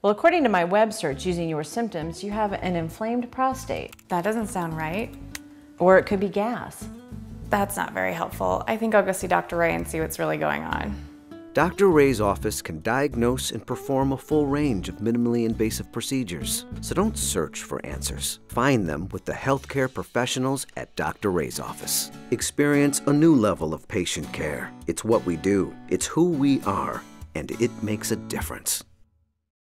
Well, according to my web search, using your symptoms, you have an inflamed prostate. That doesn't sound right. Or it could be gas. That's not very helpful. I think I'll go see Dr. Ray and see what's really going on. Dr. Ray's office can diagnose and perform a full range of minimally invasive procedures. So don't search for answers. Find them with the healthcare professionals at Dr. Ray's office. Experience a new level of patient care. It's what we do, it's who we are, and it makes a difference.